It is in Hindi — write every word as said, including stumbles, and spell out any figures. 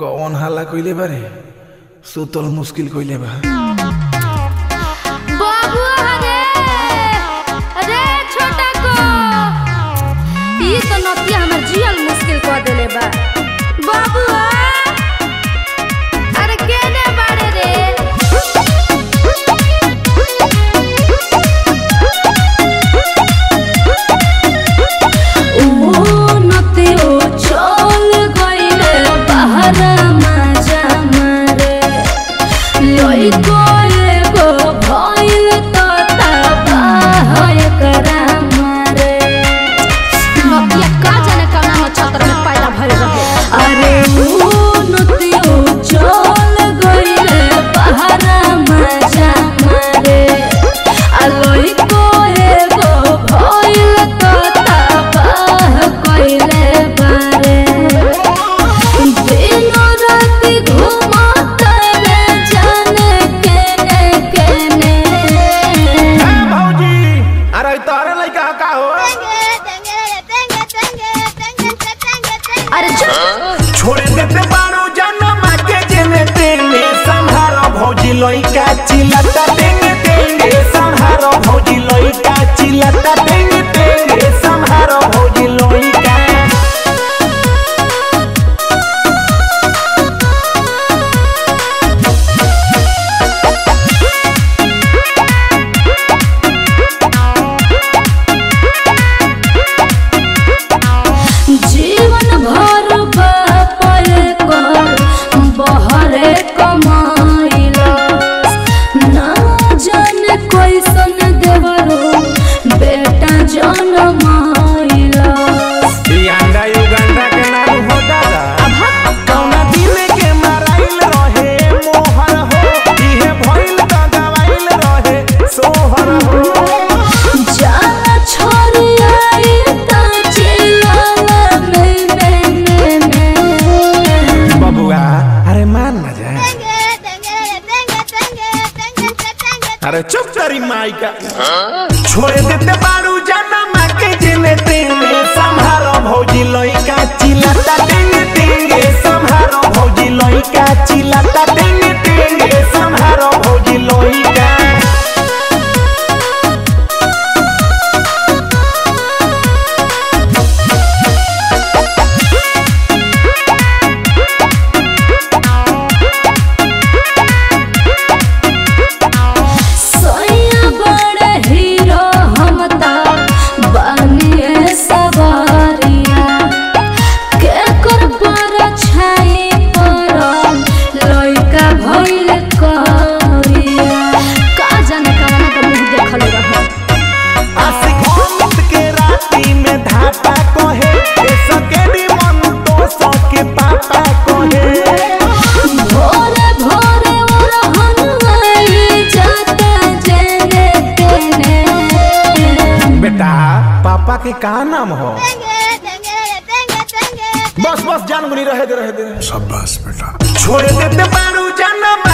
कौन हाला कइले बारे सुतल मुश्किल कइले बा। बाबुआ रे रे छोटा को ई तो नतिया हमर जियल मुश्किल क देले बा। बाबुआ अरे केने बारे रे लइका चिल्लाता टेंगे टेंगे संहारो भौजी लइका चिल्लाता टेंगे टेंगे संहारो भौजी लइका। जीवन भर पापल कर बहरे कमा अरे चुप तारी माइका छोड़े देते बारू जाना माके जिले तेंगे संभालो भौजी लइका चिल्लाता टेंगे टेंगे संभालो भौजी लइका चिल्लाता टेंगे टेंगे संभालो भौजी लइका। पापा के का नाम हो? बस बस जान मुनी रहे दे रहे दे सब बस बेटा छोड़ देते बारू जान।